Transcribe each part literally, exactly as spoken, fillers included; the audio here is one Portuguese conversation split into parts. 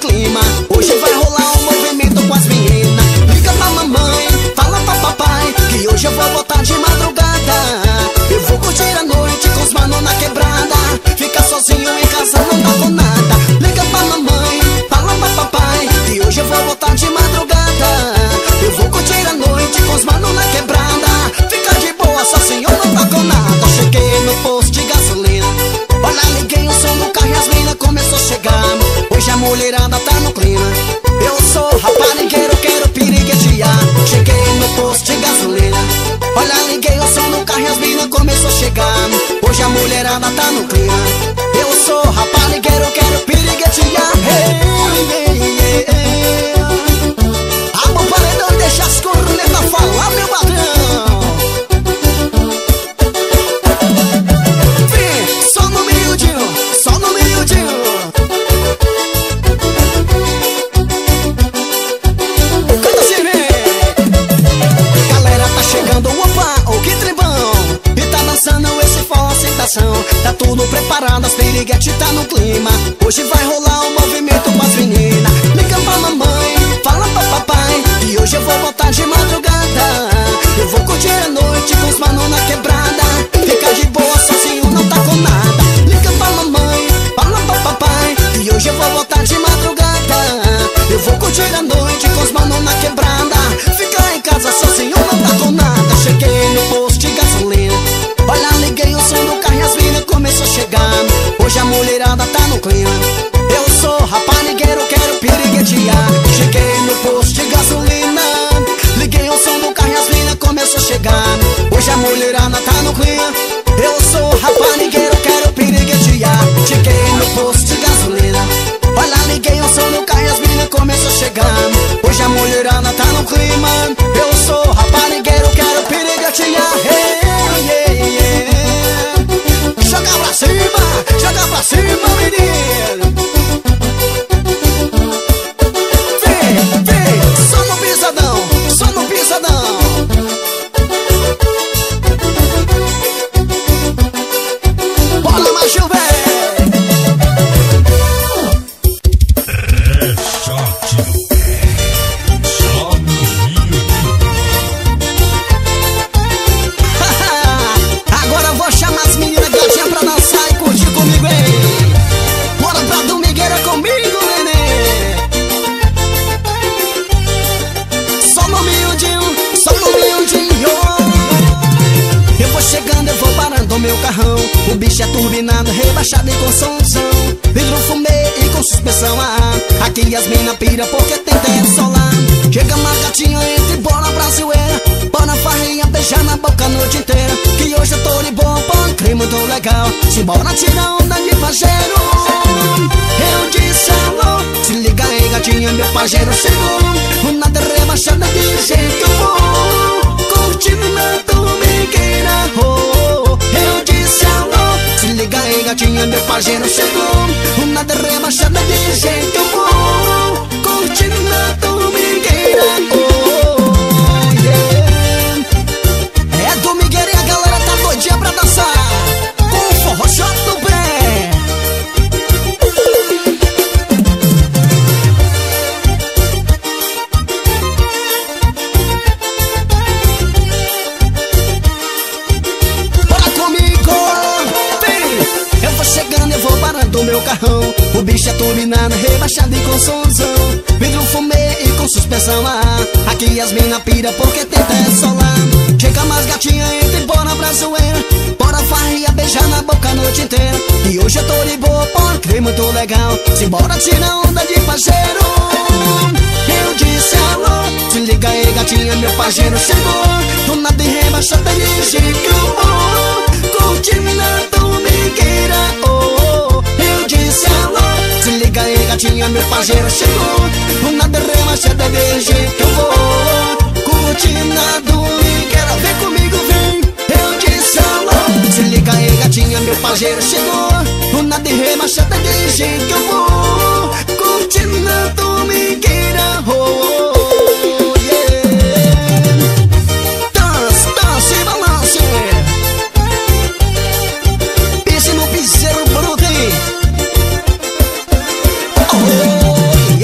clima. Hoje vai rolar um movimento com as meninas. Liga pra mamãe, fala pra papai, que hoje eu vou voltar de madrugada. Eu vou curtir a noite com os manos na quebrada. Fica sozinho em casa não dá com nada. Liga pra mamãe, fala pra papai, que hoje eu vou voltar de madrugada. Eu vou curtir a noite com os manos na quebrada. Fica de boa, sozinho não dá com nada. Cheguei no posto de gasolina, olha, liguei o som do carro e as meninas começou a chegar. Hoje a mulherada tá no clima. Eu sou raparigueiro, quero piriguetear. Cheguei no posto de gasolina, olha, liguei o som do carro e as meninas começou a chegar. Hoje a mulherada tá no clima. Eu sou raparigueiro, quero piriguetear. Hey, hey, hey, hey. A bombada não deixa as cornetas falar, meu patrão. Tá tudo preparado, as piriguete tá no clima. Hoje vai rolar um movimento com as meninas. Liga pra mamãe, fala pra papai, e hoje eu vou voltar de madrugada. Eu vou curtir a noite com os manos na quebrada. Fica de boa, sozinho não tá com nada. Liga pra mamãe, fala pra papai, e hoje eu vou voltar de madrugada. Eu vou curtir a noite com os manos na quebrada. Fica em casa, sozinho não tá com nada. Cheguei no posto de gasolina, olha, liguei o som do carro e as meninas começou a chegar. Hoje a mulherada tá no clima. Eu sou raparigueiro, quero piriguetear. Cheguei no posto de gasolina, liguei o som do carro e as meninas começou a chegar. Hoje a mulherada tá no clima. Eu sou raparigueiro, quero piriguetear. Cheguei no posto de gasolina, olha, liguei o som do carro e as meninas começou a chegar. Hoje a mulherada tá no clima. Eu sou raparigueiro, quero piriguetear. Hey, yeah. Joga pra cima, joga pra cima, menino. Vem, vem, só no pisadão, só no pisadão. Bola macho, velho. Só no agora eu vou chamar as meninas. Meu carrão, o bicho é turbinado, rebaixado e com somzão. Vidro fumê e com suspensão a ar. Aqui as mina pira porque tem teto solar. Chega uma gatinha, entra e bola brasileira. Bora farrinha, beijar na boca a noite inteira. Que hoje eu tô de boa, pão, crime muito legal. Simbora tirar onda de pajeiro. Eu disse alô, se liga aí gatinha, meu pajeiro chegou. Nada rebaixada de jeito bom, curtindo domingueira, oh. Eu disse alô, se liga aí gatinha, meu pajeiro chegou. Nada rebaixada de jeito bom, curtindo na domingueira, oh, yeah. É domingueira e a galera tá doidinha pra dançar com o forró shot do pé. Meu carrão, o bicho é turbinado, rebaixado e com somzão. Vidro fumê e com suspensão a ar. Aqui as mina pira porque tenta é solar. Chega mais gatinha, entra e bora pra zoeira. Bora farria, beijar na boca a noite inteira. E hoje eu tô de boa, porque é muito legal. Simbora tirar onda de pajeiro. Eu disse alô, se liga aí gatinha, meu pajeiro chegou. Do nada e rebaixada de jeito bom, curtindo na domingueira, oh. Se liga aí gatinha, meu pajeiro chegou. Nada rebaixada de jeito bom, curtindo na domingueira, vem comigo, vem. Eu disse alô, se liga aí gatinha, meu pajeiro chegou. Nada rebaixada de jeito bom, curtindo na domingueira, oh, oh, yeah. Dança, dança e balance. Pense no piseiro bruto. Oh,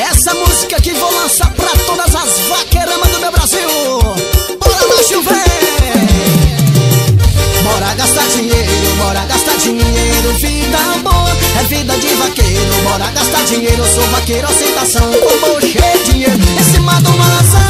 Essa música que vou lançar pra todas as vaqueramas do meu Brasil. Bora, macho, vem! Bora gastar dinheiro, bora gastar dinheiro. Vida boa é vida de vaqueiro. Bora gastar dinheiro, eu sou vaqueiro, aceitação. Como cheio de dinheiro em cima do maçã.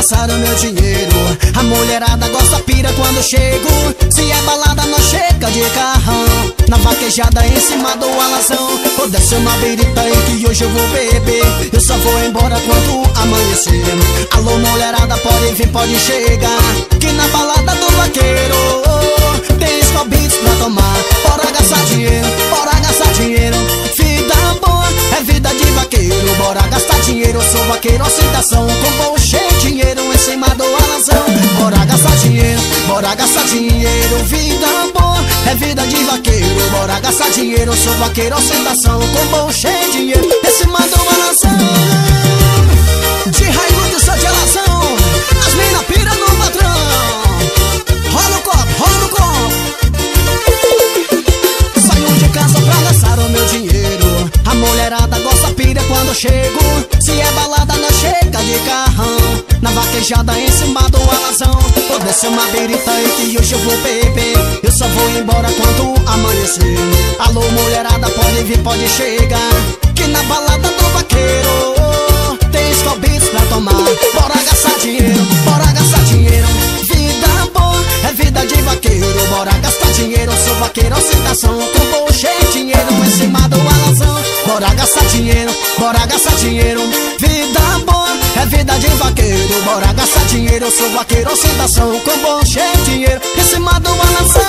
Gastaram meu dinheiro, a mulherada gosta pira quando chego. Se é balada, nós chega de carrão, na vaquejada em cima do alazão. Vou descer uma birita em que hoje eu vou beber, eu só vou embora quando amanhecer. Alô mulherada, pode vir, pode chegar, que na balada do vaqueiro tem escobitos pra tomar. Bora gastar dinheiro, bora gastar dinheiro. Vida boa é vida de vaqueiro. Bora gastar dinheiro, eu sou vaqueiro, aceitação. Com bom cheiro, dinheiro em cima do alazão. Bora gastar dinheiro, bora gastar dinheiro. Vida boa é vida de vaqueiro. Bora gastar dinheiro, eu sou vaqueiro, ostentação. Com bom cheio de dinheiro em cima do alazão. De Raimundo, eu sou de alazão. As mina pira no patrão. Rola o copo, rola o copo. Saiu de casa pra gastar o meu dinheiro. A mulherada gosta pira quando chego. Se é balada, não chega de carrão, na vaquejada em cima do alazão. Vou descer uma birita e que hoje eu vou beber, eu só vou embora quando amanhecer. Alô mulherada, pode vir, pode chegar, que na balada do vaqueiro tem escobitos pra tomar. Bora gastar dinheiro, bora gastar dinheiro. Vida boa é vida de vaqueiro. Bora gastar dinheiro, sou vaqueiro, ostentação. Com bom cheio, dinheiro em cima do alazão. Bora gastar dinheiro, bora gastar dinheiro. Vida boa é vida de vaqueiro, bora gastar dinheiro, eu sou vaqueiro, ostentação. Com bom cheio de dinheiro em cima do balanço.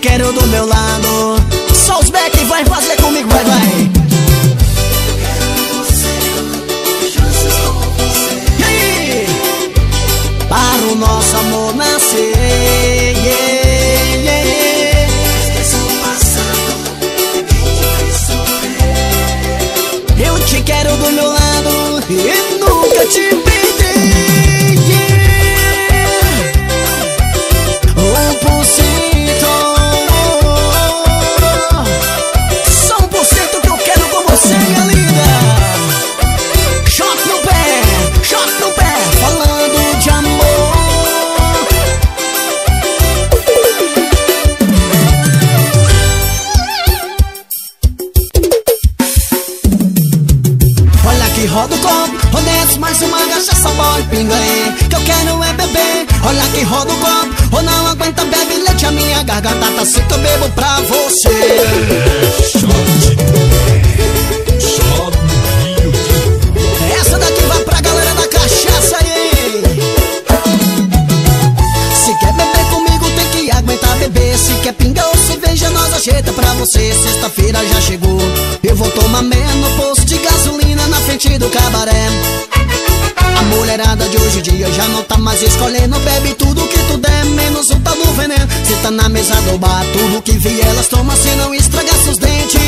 quero do meu lado. Só os back vai fazer comigo, vai, vai. Para o nosso amor nascer, yeah, yeah, yeah. Esqueça o passado, ninguém te fez sofrer. Eu te quero do meu lado e nunca te perdi, yeah. um por cento, só um por cento que eu quero com você, minha linda. Shot no pé, shot no pé, falando de amor. Roda o copo, ou mais uma cachaça, boy, pinguei, que eu quero é beber. Olha que roda o copo, ou não aguenta, bebe leite, a minha garganta tá seca, eu bebo pra você. Essa daqui vai pra galera da cachaça aí. Se quer beber comigo, tem que aguentar beber. Se quer pingar ou cerveja, nós ajeita pra você. Sexta-feira já chegou, eu vou tomar menos posto de gasolina na frente do cabaré. A mulherada de hoje em dia já não tá mais escolhendo, bebe tudo que tu der, menos um tá no veneno. Se tá na mesa do bar, tudo que vi elas tomam, se não estragar seus dentes.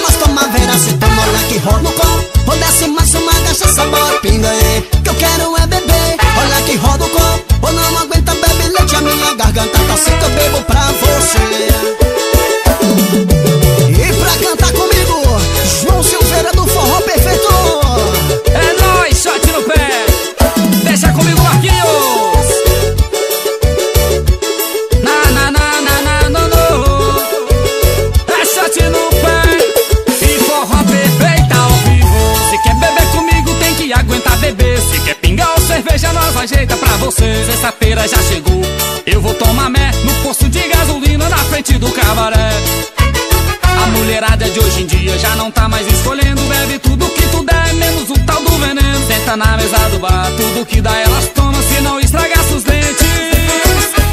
Nós toma vera, se toma lá que roda o copo, ou desce mais uma cachaça, bora pinga aí, que eu quero é beber. Olha que roda o copo, ou não aguenta, bebe leite, a minha garganta tá seca, eu bebo pra você. E pra cantar comigo, João Silveira do Forró Perfeito. É nóis, sorte no pé. Deixa comigo, Marquinhos. Na, na, na, na, na, no, no. É sorte no pé e Forró Perfeito ao vivo. Se quer beber comigo, tem que aguentar beber. Se quer pingar ou cerveja, nós ajeita pra você. Sexta-feira já chegou, eu vou tomar mé no posto de gasolina na frente do cabaré. A mulherada de hoje em dia já não tá mais escolhendo, bebe tudo que tu der, menos o tal do veneno. Senta na mesa do bar, tudo que dá elas tomam, se não estragar seus dentes.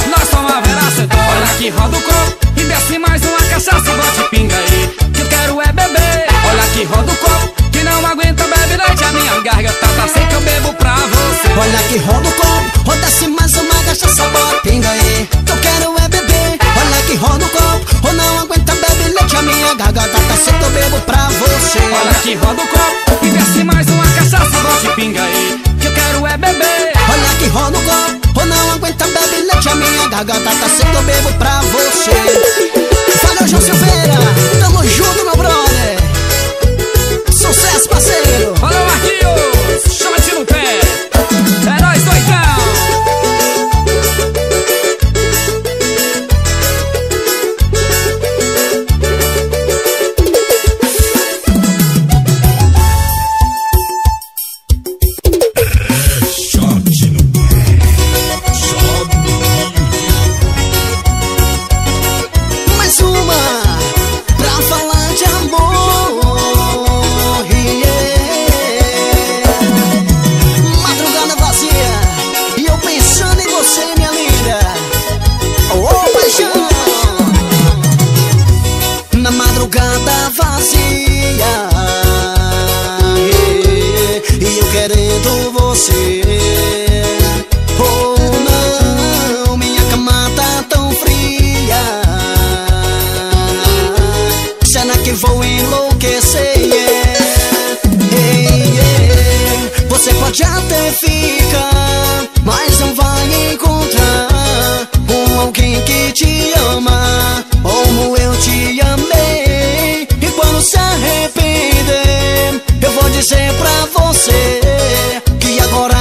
Nós toma veracetona, olha que roda o copo e desce mais uma cachaça, bate pinga aí, que eu quero é beber. Olha que roda o copo, que não aguenta, bebe leite, a minha garganta tá seca, eu bebo pra você. Olha que roda o copo, roda desce mais uma cachaça, bate pinga aí, que eu quero é beber. Olha que roda o copo, ou não aguenta, bebe leite, a minha garganta tá seca, eu bebo pra você. Olha que roda o copo e desce mais uma cachaça, bote pinga aí, que eu quero é beber. Olha que roda o copo, ou não aguenta, bebe leite, a minha garganta tá seca, eu bebo pra você. Valeu, João Silveira, tamo junto, meu brother. Sucesso, parceiro. Valeu, Marquinhos, chama-te no pé. É nóis, doidão. Dizer pra você que agora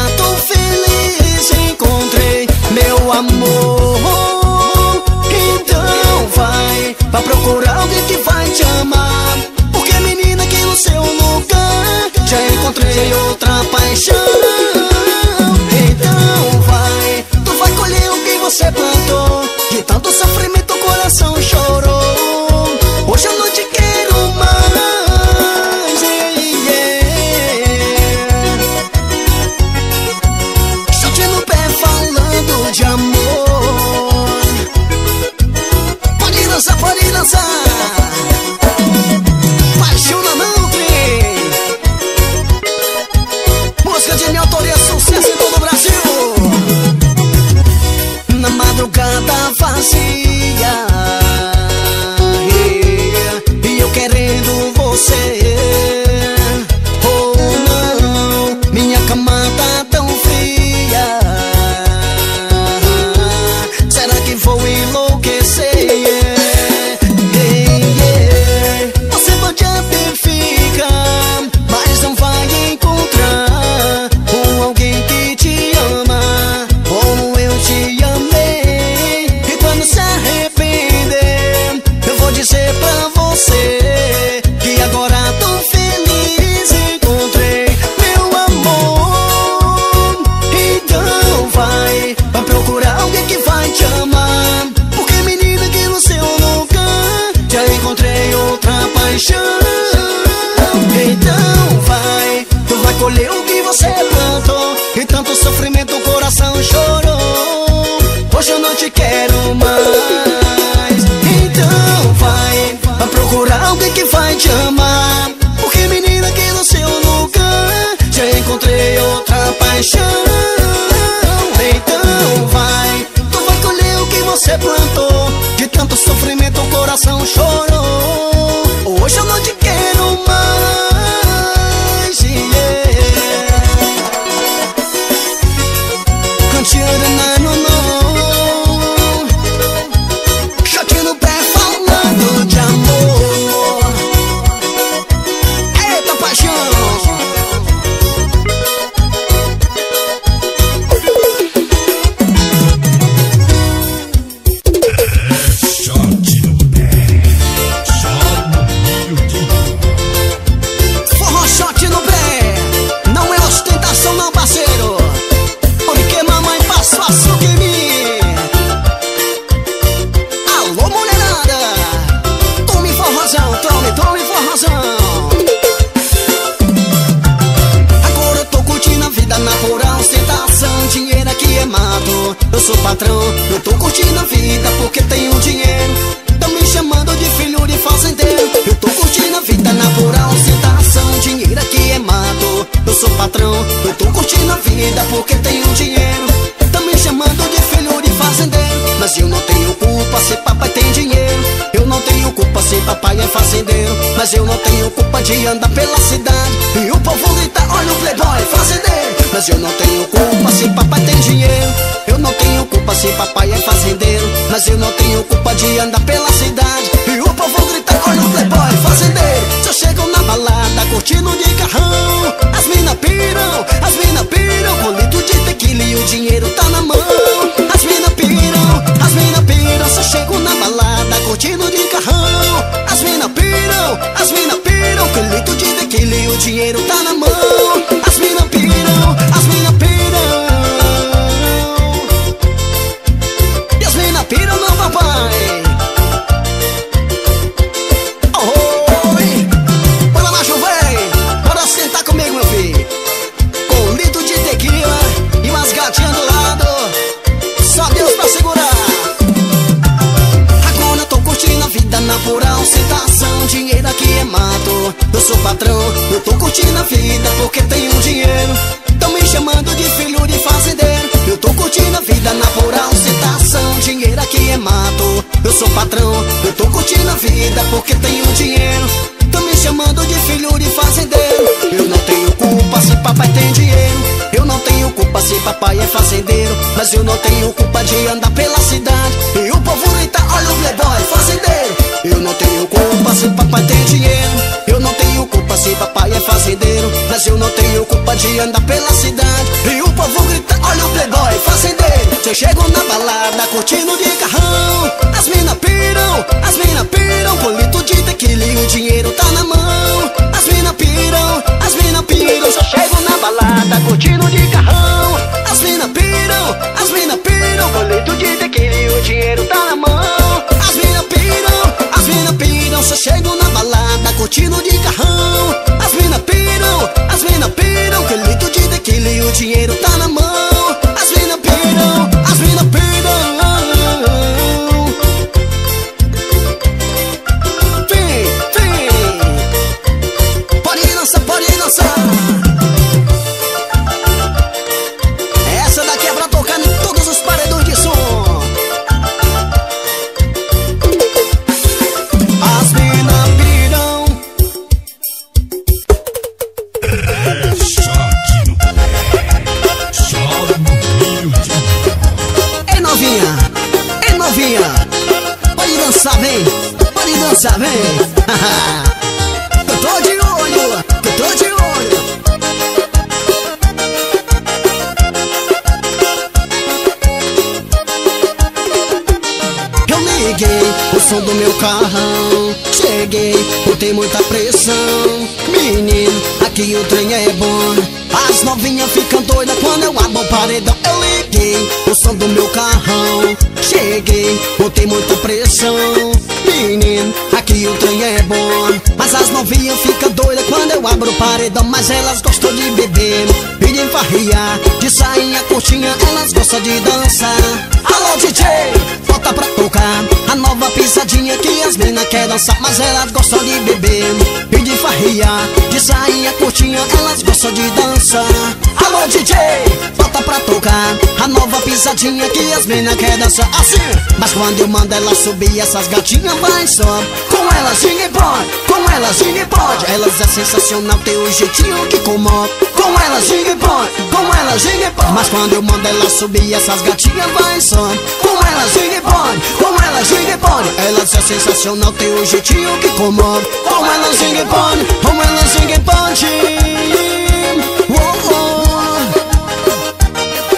te quero mais. Então vai procurar alguém que vai te amar, porque menina, aqui no seu lugar já encontrei outra paixão. Então vai, tu vai colher o que você plantou. De tanto sofrimento o coração chorou. Hoje eu não te quero mais, yeah. Canteando na nono, choque no pé falando de amor. Eita paixão. Eu sou patrão, eu tô curtindo a vida porque tenho dinheiro. Tão me chamando de filho de fazendeiro. Eu tô curtindo a vida na rural, ostentação, dinheiro aqui é mato. Eu sou patrão, eu tô curtindo a vida porque tenho dinheiro. Tão me chamando de filho de fazendeiro. Mas eu não tenho culpa se papai tem dinheiro. Eu não tenho culpa se papai é fazendeiro. Mas eu não tenho culpa de andar pela cidade e o povo grita, olha o playboy fazendeiro. Mas eu não tenho culpa se papai tem dinheiro. Eu não tenho culpa se papai é fazendeiro. Mas eu não tenho culpa de andar pela cidade e o povo grita, olha o playboy fazendeiro. Se eu chego na balada curtindo de carrão, as mina piram, as mina piram com litro de tequila e o dinheiro tá na mão. As mina piram, as mina piram. Se eu chego na balada curtindo de carrão, as mina piram, as mina piram com litro de tequila e o dinheiro tá na mão. As mina piram, as mina piram. Pira não, papai. Oh, oi. Bora lá, jovem. Bora sentar comigo, meu filho. Com um litro de tequila e umas gatinhas do lado. Só Deus pra segurar. Agora tô curtindo a vida na pura ostentação. Dinheiro aqui é mato. Eu sou patrão. Eu tô curtindo a vida porque tenho dinheiro. Tão me chamando de filho de fazendeiro. Eu tô curtindo a vida na pura ostentação. Dinheiro aqui é mato, eu sou patrão. Eu tô curtindo a vida porque tenho dinheiro. Tão me chamando de filho de fazendeiro. Eu não tenho culpa se papai tem dinheiro. Eu não tenho culpa se papai é fazendeiro. Mas eu não tenho culpa de andar pela cidade e o povo grita, olha o playboy fazendeiro. Eu não tenho culpa se papai tem dinheiro. Eu não tenho culpa se papai é fazendeiro. Mas eu não tenho culpa de andar pela cidade e o povo grita, olha o playboy fazendeiro. Se eu chego na balada curtindo de carrão, as mina piram, as mina piram com litro de tequila e o dinheiro tá na mão. As mina piram, as mina piram. Se eu chego na balada curtindo de carrão, as mina piram, as mina piram com litro de tequila e o dinheiro tá na mão. As mina piram, as mina piram. Se eu chego na balada curtindo de carrão, as mina piram, as mina piram com litro de tequila e o dinheiro tá na mão. As mina piram, as mina piram. Essa daqui é pra tocar em todos os paredões de som. As mina piram. É choque no pé, chora no rio. Ei novinha, ei novinha, pode dançar, vem, pode dançar, vem. Eu tô de olho, eu tô de olho. O som do meu carrão, cheguei, botei muita pressão. Menino, aqui o trem é bom. As novinhas ficam doidas quando eu abro o paredão. Eu liguei o som do meu carrão, cheguei, botei muita pressão. Menino, aqui o trem é bom. Mas as novinhas ficam doidas quando eu abro o paredão. Mas elas gostam de beber, pilha e farriar. De sainha curtinha, elas gostam de dançar. Alô D J, bota pra tocar a nova pisadinha que as meninas querem dançar. Mas elas gostam de beber, pilha e farriar. De sainha curtinha, elas gostam de dançar. Alô D J, bota pra tocar a nova pisadinha que as meninas querem dançar. Assim, mas quando eu mando ela subir, essas gatinhas vai só. Com elas ninguém pode, com elas ninguém pode. Elas é sensacional, tem um jeitinho que comove. Com elas ninguém pode, com elas ninguém pode. Mas quando eu mando ela subir, essas gatinhas vai só. Com elas ninguém pode, com elas ninguém pode. Elas é sensacional, tem um jeitinho que comove. Com elas ninguém pode, com elas ninguém pode. Oh,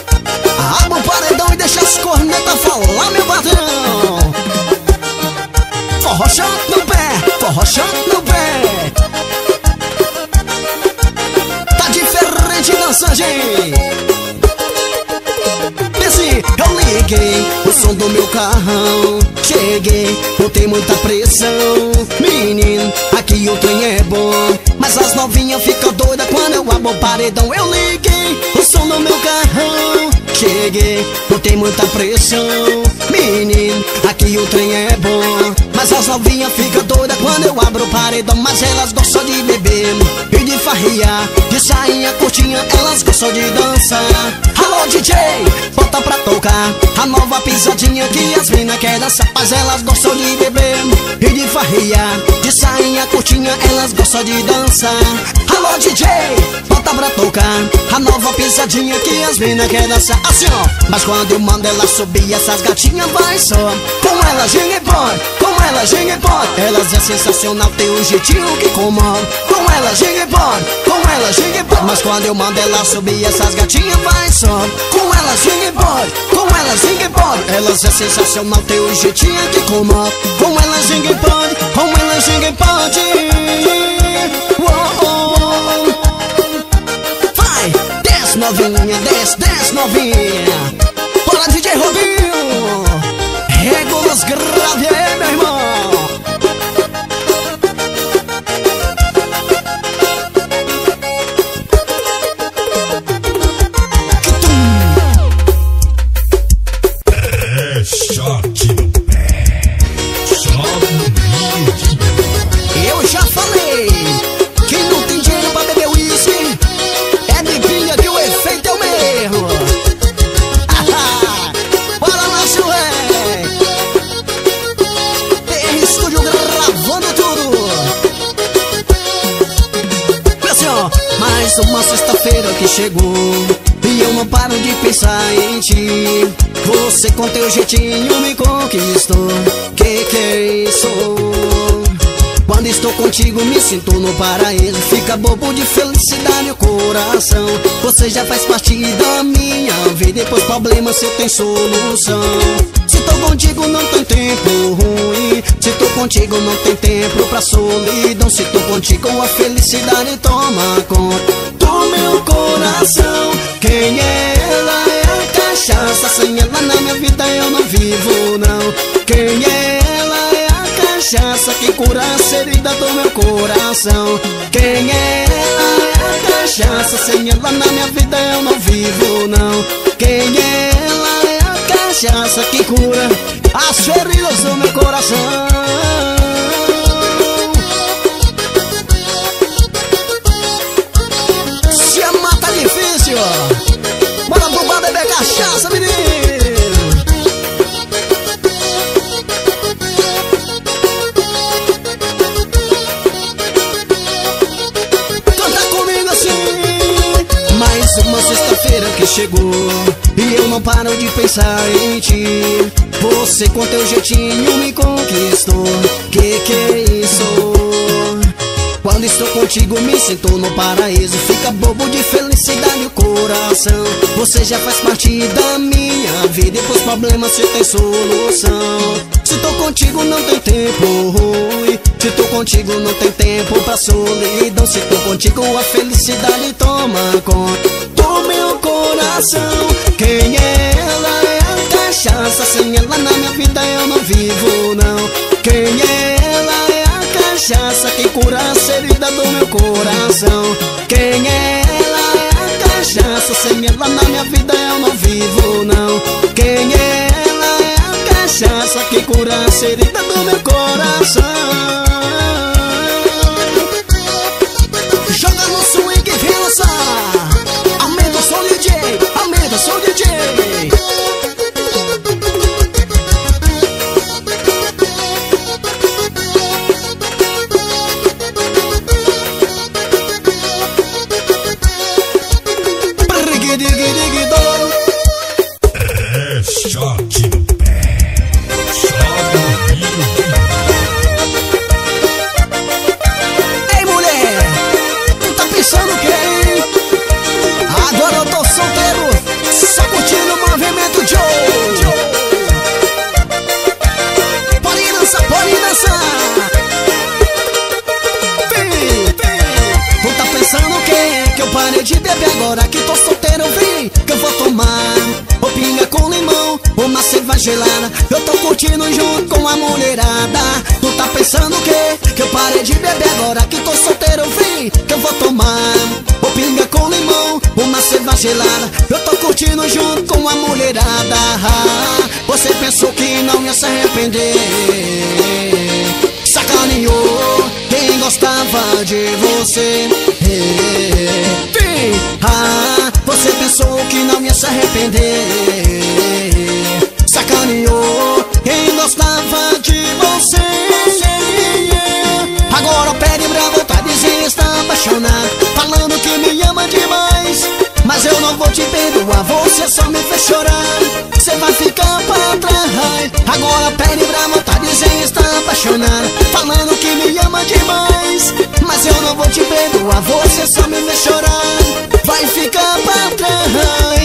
oh. Abra o paredão e deixa as cornetas falar, meu patrão. Forró chato no pé, forró chato no pé. Tá diferente, dança, gente. Desse eu liguei o som do meu carrão. Cheguei, botei muita pressão. Menino, aqui o trem é bom. Mas as novinhas ficam doidas quando eu abro o paredão. Eu liguei o som do meu carrão. Cheguei, botei muita pressão. Menino, aqui o trem é bom. Mas as novinhas ficam doidas quando eu abro o paredão. Mas elas gostam de beber e de farriar. De sainha curtinha, elas gostam de dançar. Alô D J, bota pra tocar a nova pisadinha que as meninas querem dançar. Mas elas gostam de beber e de farriar. De sainha curtinha, elas gostam de dançar. Alô D J, bota pra tocar a nova pisadinha que as meninas querem dançar. Assim, ó. Mas quando eu mando ela subir, essas gatinhas vai só. Com elas ninguém pode, com elas ninguém pode. Elas é sensacional, tem um jeitinho que comove. Com elas ninguém pode, com elas ninguém pode. Mas quando eu mando ela subir, essas gatinhas vai só. Com elas ninguém pode, com elas ninguém pode. Elas é sensacional, tem um jeitinho que comove. Com elas ninguém pode, com elas ninguém pode. Oh, oh. Desce novinha, desce, desce novinha. Bora D J Robinho. Regulos grave aí, meu irmão. É shot no pé, só no meio de pé. Eu já falei que não tem dinheiro pra beber uísque. É de pinga que o efeito é o mesmo. Bora lá, Churé. Tem estúdio gravando tudo. Assim, ó, mais uma sexta-feira que chegou e eu não paro de pensar em ti. Você com teu jeitinho me conquistou. Que que é isso? Quando estou contigo me sinto no paraíso. Fica bobo de felicidade o coração. Você já faz parte da minha vida e pros problemas você tem solução. Se tô contigo não tem tempo ruim. Se tô contigo não tem tempo pra solidão. Se tô contigo a felicidade toma conta do meu coração. Quem é ela é a cachaça. Sem ela na minha vida eu não vivo não. Quem é ela é a cachaça que cura a ferida do meu coração. Quem é ela é a cachaça. Sem ela na minha vida eu não vivo não. Quem é ela é a cachaça que cura as feridas do meu coração. Se a mata é difícil, bora pro bar beber cachaça, menino. Uma sexta-feira que chegou e eu não paro de pensar em ti. Você com teu jeitinho me conquistou. Que que é isso? Quando estou contigo me sinto no paraíso. Fica bobo de felicidade o coração. Você já faz parte da minha vida e pros problemas você tem solução. Se tô contigo não tem tempo ruim. Se tô contigo não tem tempo pra solidão. Se tô contigo a felicidade toma conta do meu coração. Quem é ela é a cachaça. Sem ela na minha vida eu não vivo não. Quem é ela é a cachaça que loucura, ferida do meu coração. Quem é ela? É a cachaça, sem ela na minha vida eu não vivo não. Quem é ela? É a cachaça que cura a ferida do meu coração. Joga no swing e vem lançar. Aumenta o som D J, aumenta o som D J. Gelada. Eu tô curtindo junto com a mulherada. Tu tá pensando o quê? Que eu parei de beber agora que tô solteiro free. Que eu vou tomar o pinga com limão, uma cerveja gelada. Eu tô curtindo junto com a mulherada. Você pensou que não ia se arrepender, sacaneou quem gostava de você. Ah, você pensou que não ia se arrepender, sacaneou quem gostava de você. Agora pede pra voltar, dizendo está apaixonado, falando que me ama demais. Mas eu não vou te perdoar, você só me fez chorar. Você vai ficar pra trás. Agora pede pra voltar, dizendo está apaixonado, falando que me ama demais. Mas eu não vou te perdoar, você só me fez chorar. Vai ficar pra trás.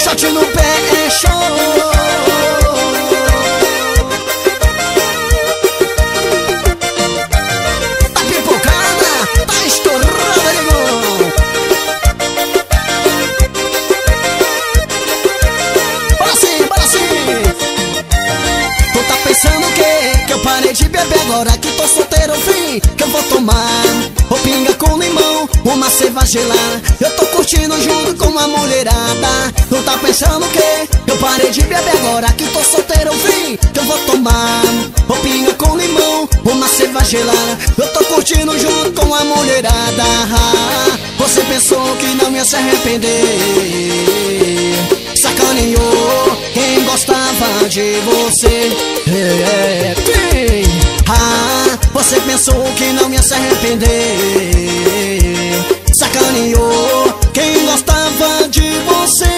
Shot no pé é show. Tá pipocada, tá estourada, irmão. Bora sim, bora sim. Tu tá pensando o quê? Que eu parei de beber agora que tô solteiro, fim. Que eu vou tomar o pinga com limão, uma cerveja gelada. Eu tô curtindo junto com a mulherada. Tu tá pensando o quê? Eu parei de beber agora que tô solteiro, vim. Que eu vou tomar o pinga com limão, uma cerveja gelada. Eu tô curtindo junto com a mulherada. Você pensou que não ia se arrepender, sacaneou quem gostava de você. É, é, é. Ah, você pensou que não ia se arrepender, sacaneou quem gostava de você.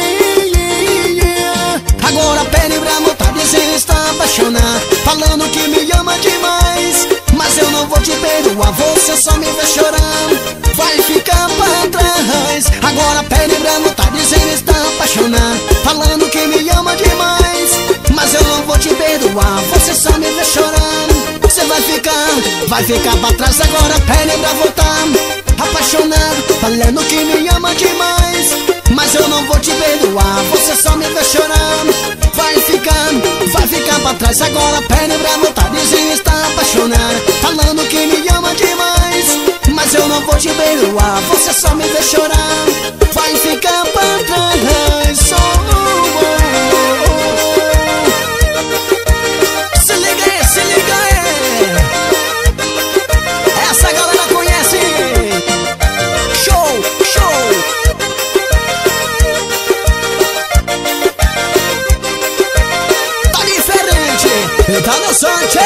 Agora pede pra voltar, dizendo está apaixonado, falando que me ama demais. Mas eu não vou te perdoar, você só me fez chorar. Vai ficar pra trás. Agora pede pra voltar, dizendo está apaixonado, falando que me ama demais. Mas eu não vou te perdoar, você só me fez chorar. Você vai ficar, vai ficar pra trás. Agora pede pra voltar, apaixonado, falando que me ama demais. Mas eu não vou te perdoar, você só me fez chorar. Vai ficar, vai ficar pra trás. Agora pede pra voltar, dizendo está apaixonado, falando que me ama demais. Mas eu não vou te perdoar, você só me fez chorar. Vai ficar pra trás. Só se liga aí, se liga aí. Essa galera conhece. Show, show. Tá diferente, tá dançante.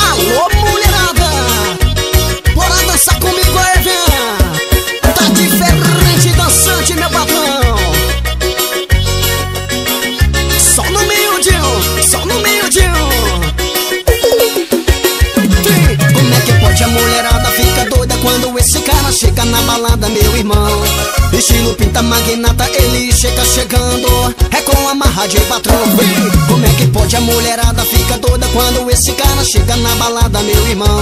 Alô, mulherada, bora dançar comigo aí, vem. Tá diferente, dançante, meu patrão. Chega na balada, meu irmão, estilo pinta magnata, ele chega chegando. É com a marra de patrão. Como é que pode a mulherada fica doida quando esse cara chega na balada, meu irmão?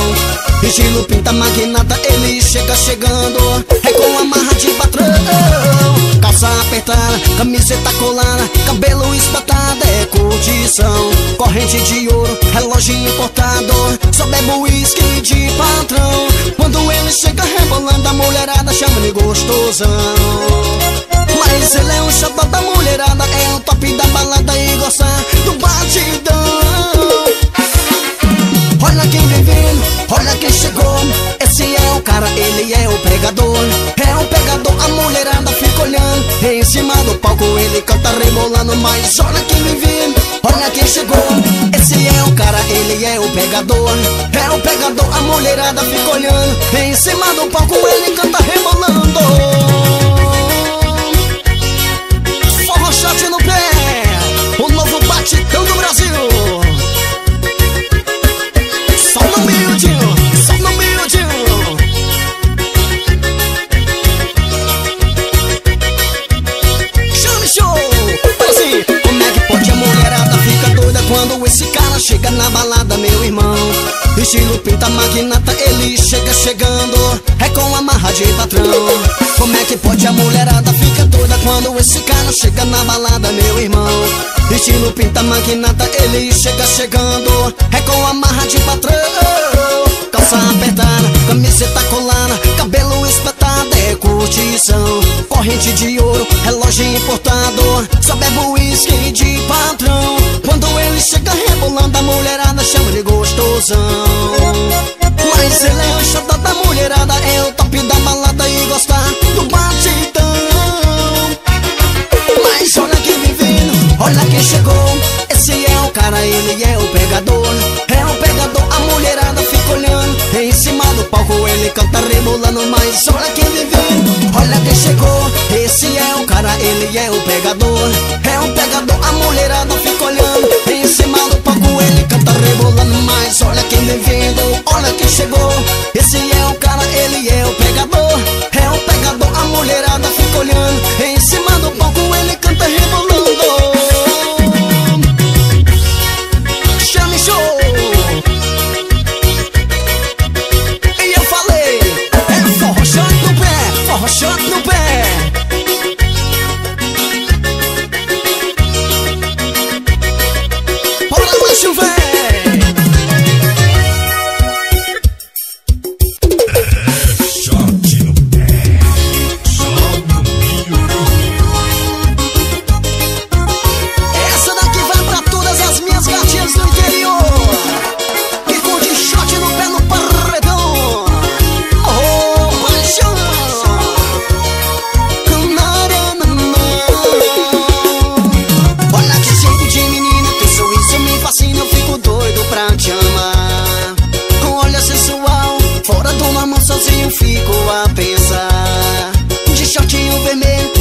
Estilo pinta magnata, ele chega chegando, é com a marra de patrão. Calça apertada, camiseta colada, cabelo espetado, é curtição. Corrente de ouro, relógio importado, só bebo uísque de patrão. Quando ele chega rebolando, a mulherada chama de gostosão. Mas ele é um chapa da mulherada, é o top da balada e gostar do batidão. Olha quem vem vindo, olha quem chegou. Esse é o cara, ele é o pegador. É o pegador, a mulherada fica olhando. Em cima do palco ele canta rebolando. Mas olha quem vem vindo, olha quem chegou. Esse é o cara, ele é o pegador. É o pegador, a mulherada fica olhando. Em cima do palco ele canta rebolando. Shot no pé, o novo batidão do Brasil. Só no miudinho, só no miudinho. Chame show, assim. Como é que pode a mulherada fica doida quando esse cara chega na balada, meu irmão? Estilo pinta magnata, ele chega chegando, é com a marra de patrão. Como é que pode a mulherada fica doida quando esse cara chega na balada, meu irmão? Estilo pinta magnata, ele chega chegando, é com a marra de patrão. Calça apertada, camiseta colada, cabelo espetado, é curtição. Corrente de ouro, relógio importado, só bebo uísque de patrão. Quando ele chega rebolando, a mulherada chama de gostosão. Mas ele é o xodó da mulherada, é o top da balada e gostar do batidão. Mas olha quem vem vindo, olha quem chegou. Esse é o cara, ele é o pegador. É o pegador, a mulherada fica olhando. Em cima do palco ele canta rebolando. Mas olha quem vem vindo, olha quem chegou. Esse é o cara, ele é o pegador. É o pegador, a mulherada fica olhando. Em cima do palco ele canta rebolando. Mas olha quem vem vindo, olha quem chegou. Esse é o cara, ele é o pegador. É o pegador, a mulherada fica olhando. Em cima do palco ele canta rebolando. Chame show. E eu falei, é forró shot no pé, forró shot no pé.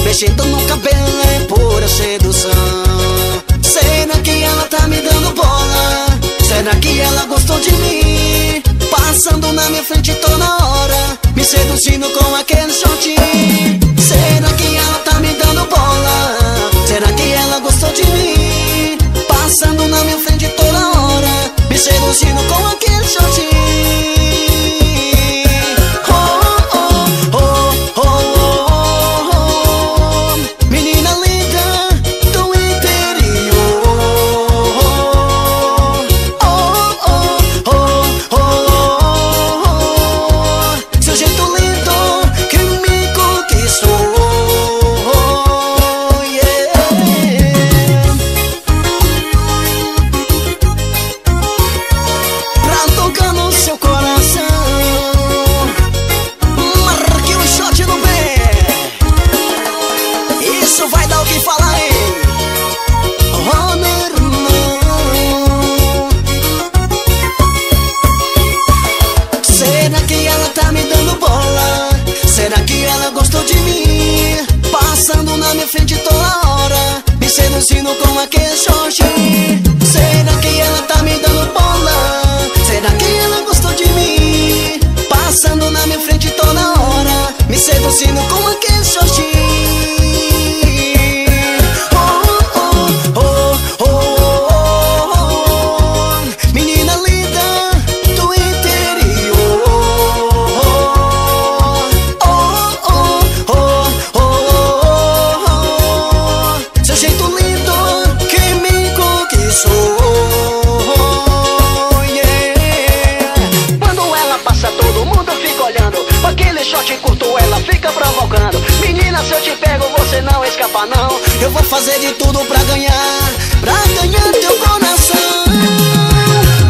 Mexendo no cabelo é pura sedução. Será que ela tá me dando bola? Será que ela gostou de mim? Passando na minha frente toda hora, me seduzindo com aquele shortinho. Será que ela tá me dando bola? Será que ela gostou de mim? Passando na minha frente toda hora, me seduzindo com aquele shortinho. Seduzindo com aquele shortinho. Oh, oh, oh. fazer de tudo pra ganhar, pra ganhar teu coração.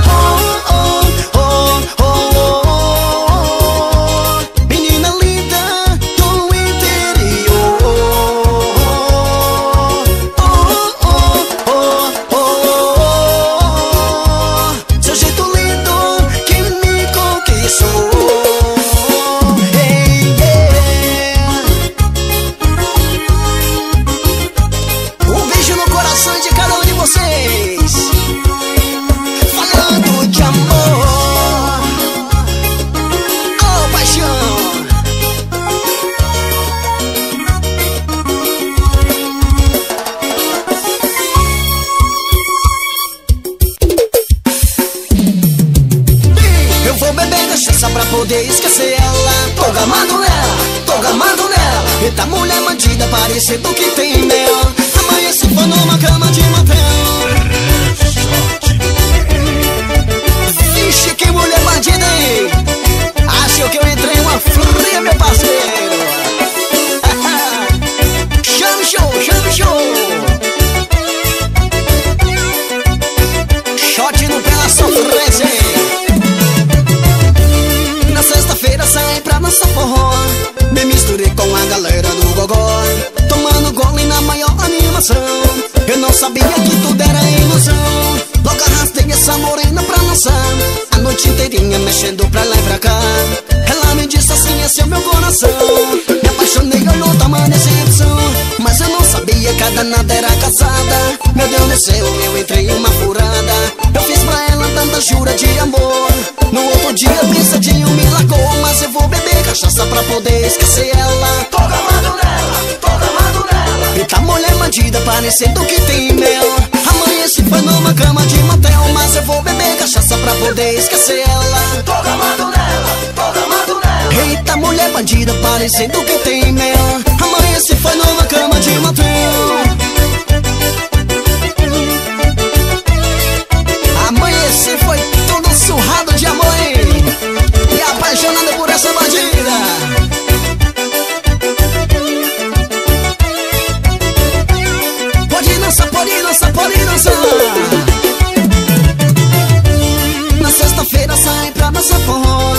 Oh, oh, oh, oh, oh, oh, menina linda do interior. Oh, oh, oh, oh, oh, oh, seu jeito lindo que me conquistou. Esquecer ela, tô gamado nela, tô gamado nela. E tá mulher bandida, parecendo que tem mel. Amanheci foi numa cama de motel. Ixi, que mulher bandida, hein? Achou que eu entrei uma fria, meu parceiro. Chame show, chame show. Shot no pé, ela sofrece, hein? Sai pra dançar forró, me misturei com a galera do gogó, tomando gole na maior animação. Eu não sabia que tudo era ilusão. Logo arrastei essa morena pra dançar a noite inteirinha, mexendo pra lá e pra cá. Ela me disse assim, esse é o meu coração. Me apaixonei, olhou tamanha decepção. Mas eu não sabia que a danada era casada. Meu Deus do céu, eu entrei uma furada. Eu fiz pra ela tanta jura de amor. No outro dia Pisadinha me largou, mas eu vou beber cachaça pra poder esquecer ela. Tô gamado nela, tô gamado nela. E tá mulher bandida, parecendo que tem mel. Amanheci foi numa cama de motel, mas eu vou beber cachaça pra poder esquecer ela. Tô gamado nela, tô gamado nela. Eita, mulher bandida, parecendo que tem mel. Amanheci foi numa cama de motel. Amanheci foi todo surrado de amor, hein? E apaixonado por essa bandida. Pode dançar, pode dançar, pode dançar. Na sexta-feira sai pra dançar forró,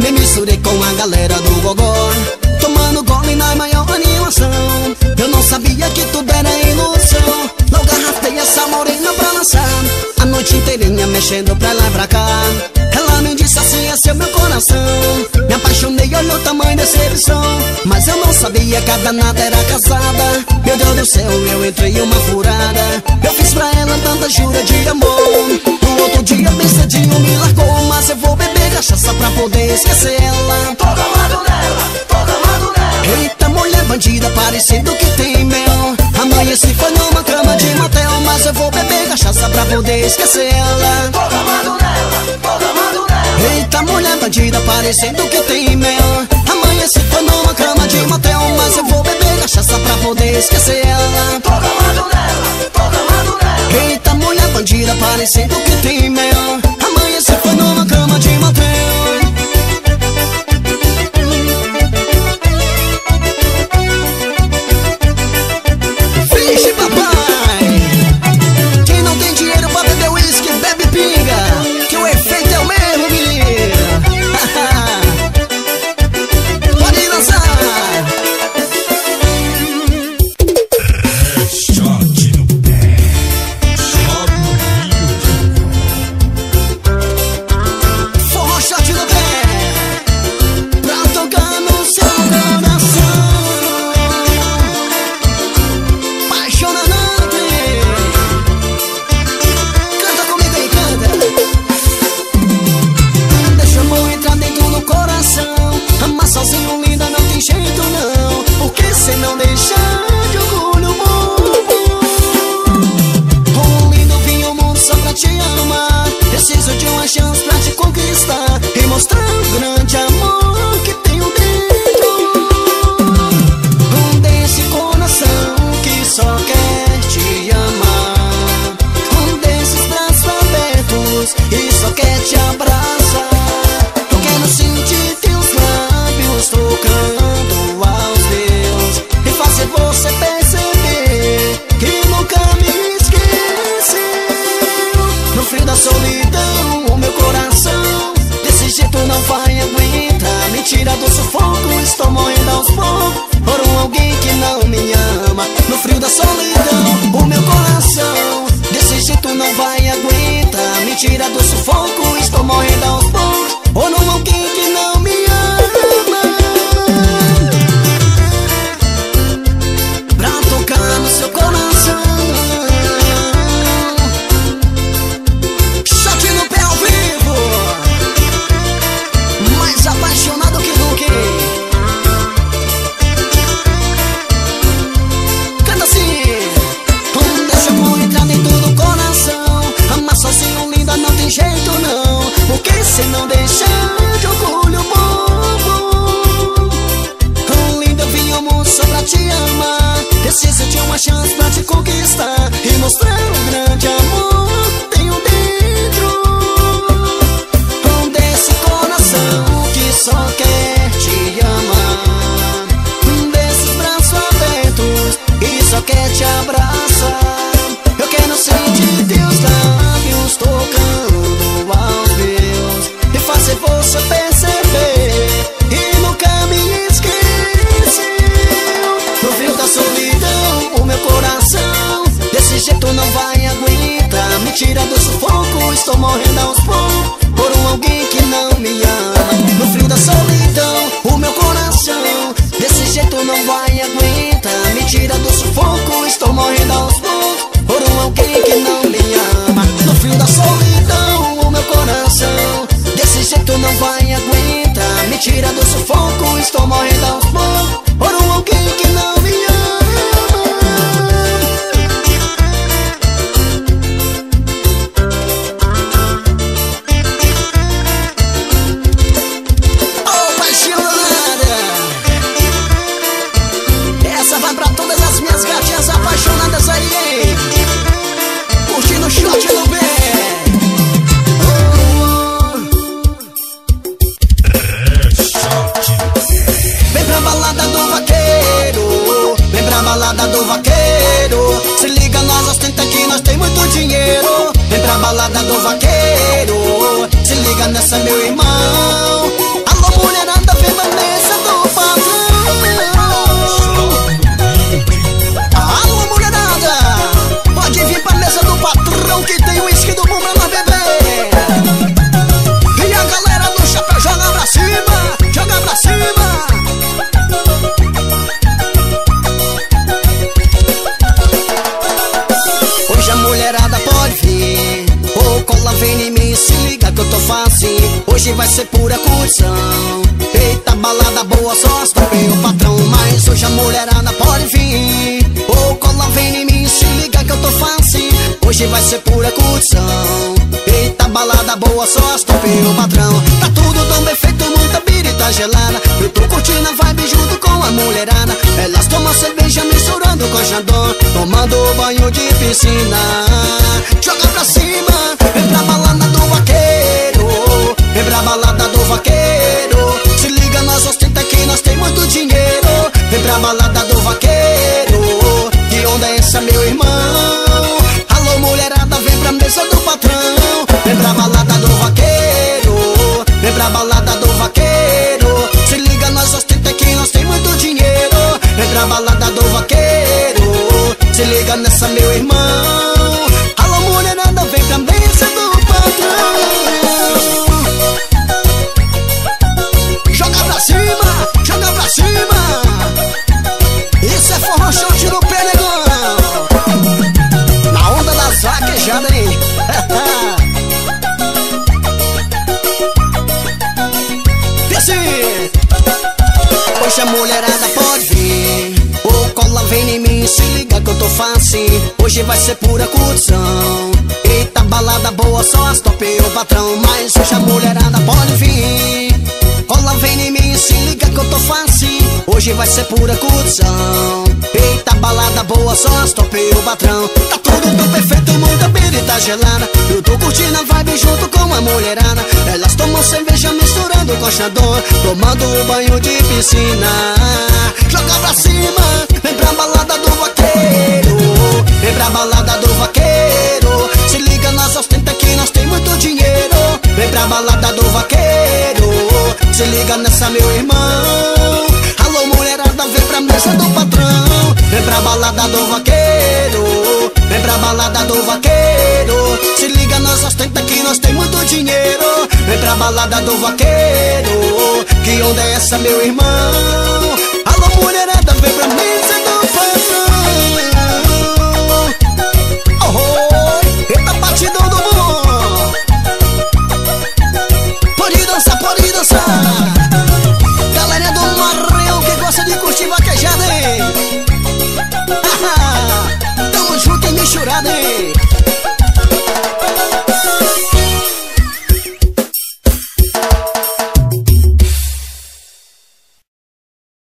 me misturei com a galera do gogó, tomando gole na maior animação. Eu não sabia que tudo era ilusão. Logo arrastei essa morena pra dançar a noite inteirinha, mexendo pra lá e pra cá. Ela me disse assim, esse é meu coração. Me apaixonei, olha o tamanho da decepção. Mas eu não sabia que a danada era casada. Meu Deus do céu, eu entrei uma furada. Eu fiz pra ela tanta jura de amor. No outro dia Pisadinha me largou, mas eu vou beber cachaça pra poder esquecer ela. Tô gamado nela, tô gamado nela. Eita, mulher bandida, parecendo que tem mel. Amanheci foi numa cama de motel, mas eu vou beber cachaça pra poder esquecer ela. Tô gamado nela, tô gamado nela. Eita, mulher bandida, parecendo que tem mel. Amanheci foi numa cama de motel, mas eu vou beber cachaça pra poder esquecer ela. Tô gamado nela, tô gamado nela. Eita, mulher bandida, parecendo que tem mel. Amanheci foi numa cama de motel. sufoco, estou morrendo aos poucos por um alguém que não me ama. No frio da solidão, o meu coração desse jeito não vai aguentar. Me tira do sufoco, estou morrendo aos poucos por um alguém que não me ama. Pra tocar no seu coração, se não deixar de orgulho bobo. Oh, linda, eu vim ao mundo só pra te amar. Preciso de uma chance pra te conquistar e mostrar um grande amor que tenho dentro. Com desse coração que só quer te amar, com desses braços abertos e só quer te abraçar. Eu quero sentir teus lábios tocando ao meu e fazer você perceber e nunca me esqueceu. No frio da solidão, o meu coração desse jeito não vai aguentar. Me tira do sufoco, estou morrendo aos poucos por um alguém que não me ama. No frio da solidão, o meu coração desse jeito não vai aguentar. Me tira do sufoco, estou morrendo aos poucos por um alguém que não me ama. No frio da solidão, o meu coração desse jeito não vai aguentar. Me tira do sufoco, estou morrendo aos poucos por um alguém que não me ama. Oh, apaixonada, essa vai pra todas as minhas gatinhas apaixonadas aí, hein? Curtindo o shot no pé. Balada do vaqueiro, se liga, nós ostenta que nós tem muito dinheiro. Vem pra balada do vaqueiro, se liga nessa, meu irmão. Alô, mulherada, vem pra mesa do patrão. Alô, mulherada, pode vir pra mesa do patrão que tem uísque do bom pra nós beber. E a galera do chapéu joga pra cima, joga pra cima. Vem em mim, se liga que eu tô fácil. Hoje vai ser pura curtição. Eita, balada boa, só as pra meu patrão. Mas hoje a mulherada pode vir. Ô, cola, vem em mim, se liga que eu tô fácil. Hoje vai ser pura curtição. Eita, balada boa, só as pra meu patrão. Tá tudo tão bem feito, muita birita gelada. Eu tô curtindo a vibe junto com a mulherada. Elas tomam cerveja misturando com jandô, tomando banho de piscina. Joga pra cima. Vem pra balada do vaqueiro, vem pra balada do vaqueiro. Se liga, nós ostenta que nós tem muito dinheiro. Vem pra balada do vaqueiro, que onda é essa, meu irmão? Alô, mulherada, vem pra mesa do patrão. Vem pra balada do vaqueiro, vem pra balada do vaqueiro. Se liga, nós ostenta que nós tem muito dinheiro. Vem pra balada do vaqueiro, se liga nessa, meu irmão. Hoje a mulherada pode vir. Ô, cola, vem em mim, se liga que eu tô fácil. Hoje vai ser pura curtição. Eita, balada boa, só as top e o patrão. Mas hoje a mulherada pode vir. Cola, vem em mim, se liga que eu tô fácil. Hoje vai ser pura curtição. Eita, balada boa, só as top e o patrão. Tá tudo tão perfeito, muita birita gelada. Eu tô curtindo a vibe junto com a mulherada. Elas tomam cerveja misturando com xandô, tomando um banho de piscina. Joga pra cima. Vem pra balada do vaqueiro, vem pra balada do vaqueiro. Se liga, nós ostenta que nós tem muito dinheiro. Vem pra balada do vaqueiro, Se liga nessa, meu irmão. Alô, mulherada, vem pra mesa do patrão. Vem pra balada do vaqueiro. Vem pra balada do vaqueiro. Se liga, nós ostenta que nós tem muito dinheiro. Vem pra balada do vaqueiro. Que onda é essa, meu irmão? Alô, mulherada, vem pra mesa.